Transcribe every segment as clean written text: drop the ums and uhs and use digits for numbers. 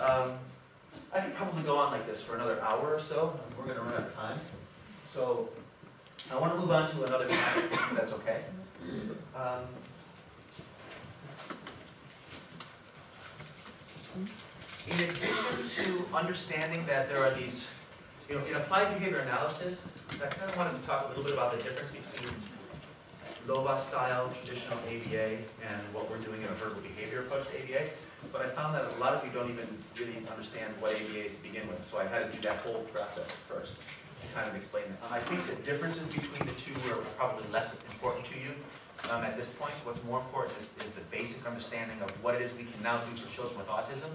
I could probably go on like this for another hour or so. We're going to run out of time. So I want to move on to another topic, if that's okay. In addition to understanding that there are these, in applied behavior analysis, I kind of wanted to talk a little bit about the difference between Lovaas style, traditional ABA, and what we're doing in a verbal behavior approach to ABA. But I found that a lot of you don't even really understand what ABA is to begin with, so I had to do that whole process first to kind of explain that. I think the differences between the two are probably less important to you at this point. What's more important is the basic understanding of what it is we can now do for children with autism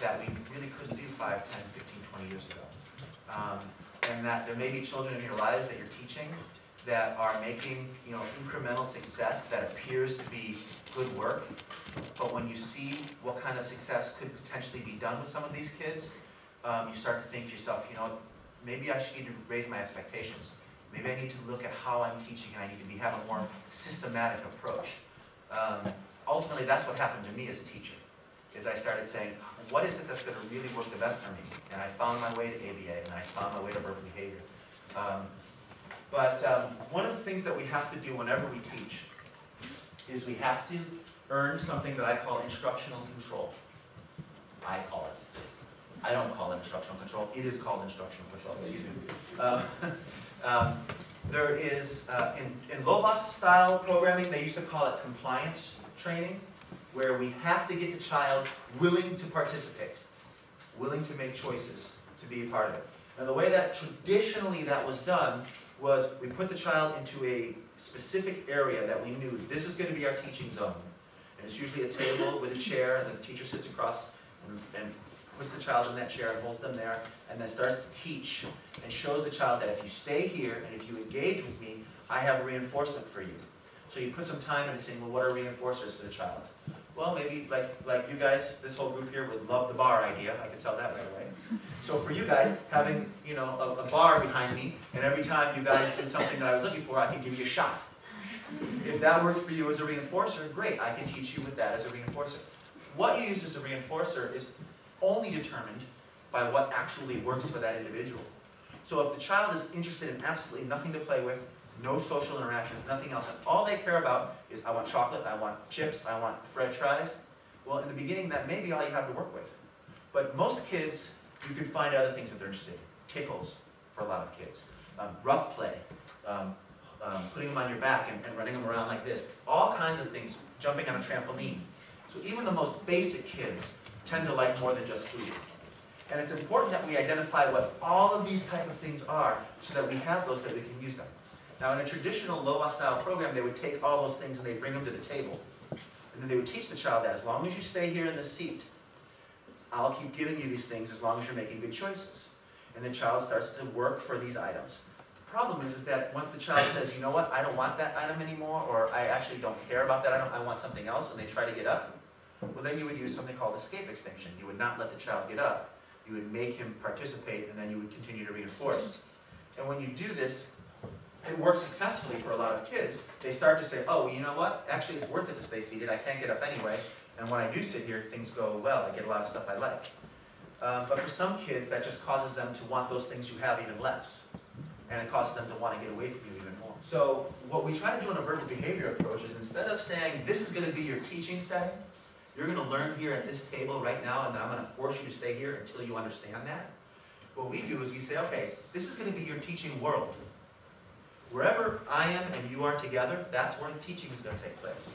that we really couldn't do 5, 10, 15, 20 years ago. And that there may be children in your lives that you're teaching that are making incremental success that appears to be good work, but when you see what kind of success could potentially be done with some of these kids, you start to think to yourself, maybe I should need to raise my expectations. Maybe I need to look at how I'm teaching and I need to have a more systematic approach. Ultimately, that's what happened to me as a teacher, is I started saying, what is it that's going to really work the best for me? And I found my way to ABA, and I found my way to verbal behavior. One of the things that we have to do whenever we teach is we have to earn something that I call instructional control. I call it. I don't call it instructional control. It is called instructional control, excuse me. There is, in Lovaas style programming, they used to call it compliance training, where we have to get the child willing to participate, willing to make choices, to be a part of it. And the way that traditionally that was done was we put the child into a specific area that we knew this is going to be our teaching zone. And it's usually a table with a chair, and the teacher sits across and puts the child in that chair and holds them there, and then starts to teach and shows the child that if you stay here and if you engage with me, I have reinforcement for you. So you put some time into saying, well, what are reinforcers for the child? Well, maybe like you guys, this whole group here would love the bar idea. I could tell that right away. So for you guys, having a bar behind me, and every time you guys did something that I was looking for, I could give you a shot. If that worked for you as a reinforcer, great. I can teach you with that as a reinforcer. What you use as a reinforcer is only determined by what actually works for that individual. So if the child is interested in absolutely nothing to play with, no social interactions, nothing else, and all they care about is I want chocolate, I want chips, I want french fries, well, in the beginning, that may be all you have to work with. But most kids, you can find other things that they're interested in. Tickles, for a lot of kids. Rough play, putting them on your back and running them around like this. All kinds of things, jumping on a trampoline. So even the most basic kids tend to like more than just food. And it's important that we identify what all of these type of things are so that we have those that we can use them. Now, in a traditional Lovaas style program, they would take all those things and they'd bring them to the table. And then they would teach the child that as long as you stay here in this seat, I'll keep giving you these things as long as you're making good choices. And the child starts to work for these items. The problem is that once the child says, you know what, I don't want that item anymore, or I actually don't care about that item, I want something else, and they try to get up, well, then you would use something called escape extinction. You would not let the child get up. You would make him participate, and then you would continue to reinforce. And when you do this, it works successfully for a lot of kids. They start to say, oh, you know what? Actually, it's worth it to stay seated. I can't get up anyway. And when I do sit here, things go well. I get a lot of stuff I like. But for some kids, that just causes them to want those things you have even less. And it causes them to want to get away from you even more. So what we try to do in a verbal behavior approach is instead of saying, this is going to be your teaching setting, you're going to learn here at this table right now, and then I'm going to force you to stay here until you understand that. What we do is we say, okay, this is going to be your teaching world. Wherever I am and you are together, that's where the teaching is going to take place.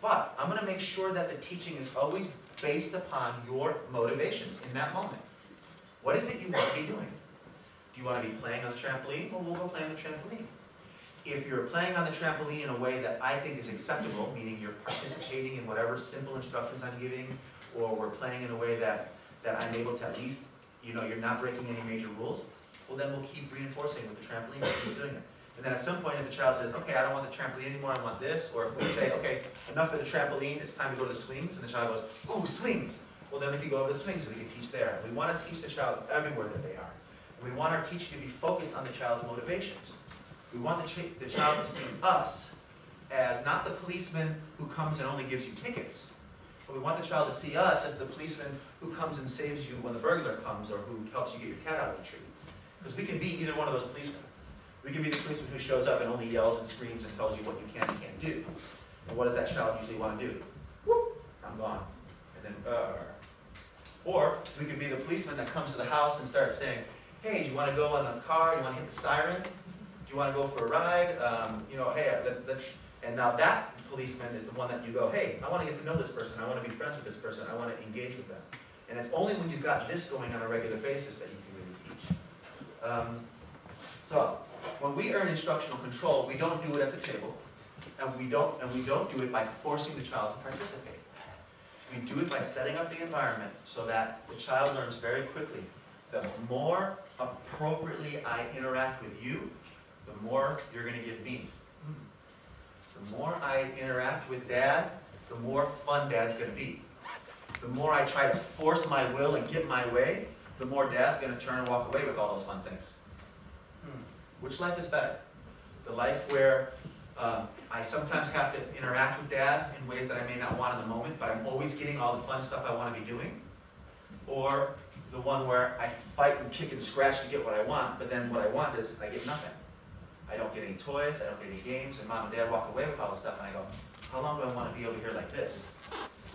But I'm going to make sure that the teaching is always based upon your motivations in that moment. What is it you want to be doing? Do you want to be playing on the trampoline? Well, we'll go play on the trampoline. If you're playing on the trampoline in a way that I think is acceptable, meaning you're participating in whatever simple instructions I'm giving, or we're playing in a way that I'm able to at least, you're not breaking any major rules, well, then we'll keep reinforcing with the trampoline and keep doing it. And then at some point, if the child says, okay, I don't want the trampoline anymore, I want this, or if we say, okay, enough of the trampoline, it's time to go to the swings, and the child goes, ooh, swings! Well, then we can go over the swings and we can teach there. We want to teach the child everywhere that they are. And we want our teaching to be focused on the child's motivations. We want the child to see us as not the policeman who comes and only gives you tickets, but we want the child to see us as the policeman who who comes and saves you when the burglar comes, or who helps you get your cat out of the tree. Because we can be either one of those policemen. We can be the policeman who shows up and only yells and screams and tells you what you can and can't do. And what does that child usually want to do? Whoop, I'm gone. And then, Or we could be the policeman that comes to the house and starts saying, hey, do you want to go on the car? Do you want to hit the siren? Do you want to go for a ride? Hey, let's... And now that policeman is the one that you go, hey, I want to get to know this person. I want to be friends with this person. I want to engage with them. And it's only when you've got this going on a regular basis that you can really teach. So when we earn instructional control, we don't do it at the table, and we don't do it by forcing the child to participate. We do it by setting up the environment so that the child learns very quickly that the more appropriately I interact with you, the more you're going to give me. The more I interact with Dad, the more fun Dad's going to be. The more I try to force my will and get my way, the more Dad's going to turn and walk away with all those fun things. Which life is better? The life where I sometimes have to interact with Dad in ways that I may not want in the moment, but I'm always getting all the fun stuff I want to be doing? Or the one where I fight and kick and scratch to get what I want, but then what I want is I get nothing. I don't get any toys, I don't get any games, and Mom and Dad walk away with all this stuff, and I go, how long do I want to be over here like this?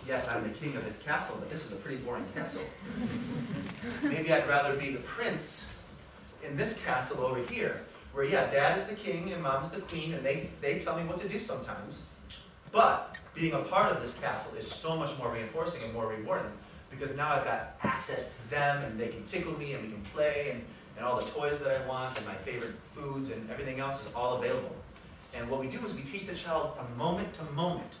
Yes, I'm the king of this castle, but this is a pretty boring castle. Maybe I'd rather be the prince in this castle over here, where, yeah, Dad is the king and Mom's the queen, and they tell me what to do sometimes. But being a part of this castle is so much more reinforcing and more rewarding, because now I've got access to them, and they can tickle me, and we can play, and all the toys that I want, and my favorite foods, and everything else is all available. And what we do is we teach the child from moment to moment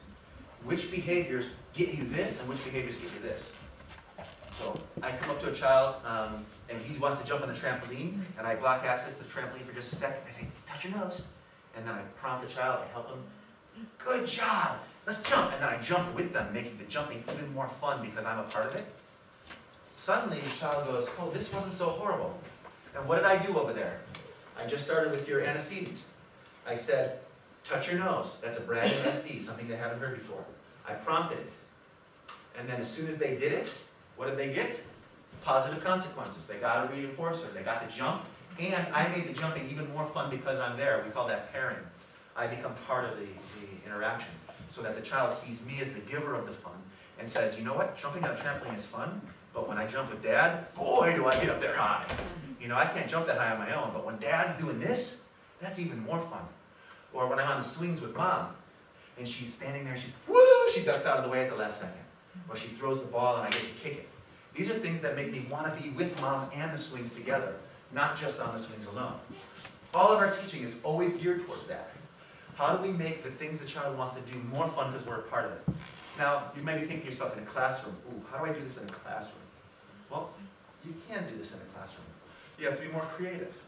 which behaviors get you this and which behaviors get you this. So I come up to a child, and he wants to jump on the trampoline, and I block access to the trampoline for just a second. I say, touch your nose. And then I prompt the child, I help him, good job, let's jump. And then I jump with them, making the jumping even more fun because I'm a part of it. Suddenly the child goes, oh, this wasn't so horrible. And what did I do over there? I just started with your antecedent. I said, touch your nose. That's a brand new SD, something they haven't heard before. I prompted it. And then as soon as they did it, what did they get? Positive consequences. They got a reinforcer. They got the jump. And I made the jumping even more fun because I'm there. We call that pairing. I become part of the interaction so that the child sees me as the giver of the fun and says, you know what? Jumping on the trampoline is fun, but when I jump with Dad, boy, do I get up there high. You know, I can't jump that high on my own, but when Dad's doing this, that's even more fun. Or when I'm on the swings with Mom, and she's standing there, she ducks out of the way at the last second. Or she throws the ball and I get to kick it. These are things that make me want to be with Mom and the swings together, not just on the swings alone. All of our teaching is always geared towards that. How do we make the things the child wants to do more fun because we're a part of it? Now, you may be thinking to yourself in a classroom, ooh, how do I do this in a classroom? Well, you can do this in a classroom. You have to be more creative.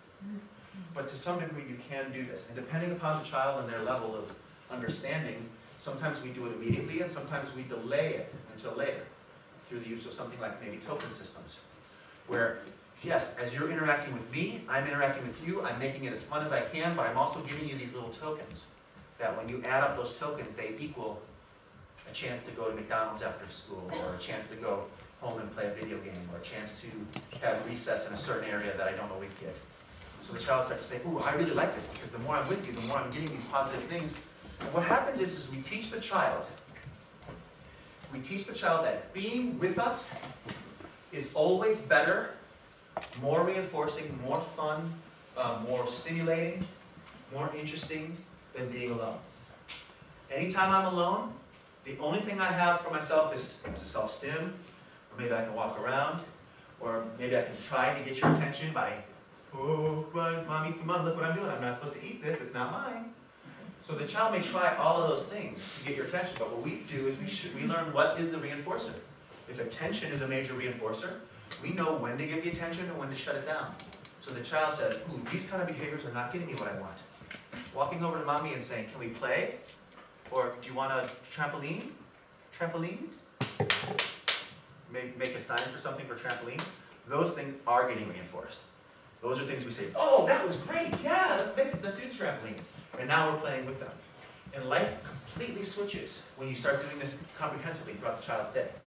But to some degree, you can do this. And depending upon the child and their level of understanding, sometimes we do it immediately, and sometimes we delay it until later through the use of something like maybe token systems, where, yes, as you're interacting with me, I'm interacting with you, I'm making it as fun as I can, but I'm also giving you these little tokens that when you add up those tokens, they equal a chance to go to McDonald's after school, or a chance to go home and play a video game, or a chance to have recess in a certain area that I don't always get. So the child starts to say, ooh, I really like this, because the more I'm with you, the more I'm getting these positive things. And what happens is we teach the child, that being with us is always better, more reinforcing, more fun, more stimulating, more interesting than being alone. Anytime I'm alone, the only thing I have for myself is a self-stim, or maybe I can walk around, or maybe I can try to get your attention by, oh, Mommy, come on, look what I'm doing. I'm not supposed to eat this. It's not mine. So the child may try all of those things to get your attention, but what we do is we learn what is the reinforcer. If attention is a major reinforcer, we know when to give the attention and when to shut it down. So the child says, ooh, these kind of behaviors are not getting me what I want. Walking over to Mommy and saying, can we play? Or do you want a trampoline? Trampoline? Make a sign for something for trampoline. Those things are getting reinforced. Those are things we say, oh, that was great, yeah, let's do trampoline. And now we're playing with them. And life completely switches when you start doing this comprehensively throughout the child's day.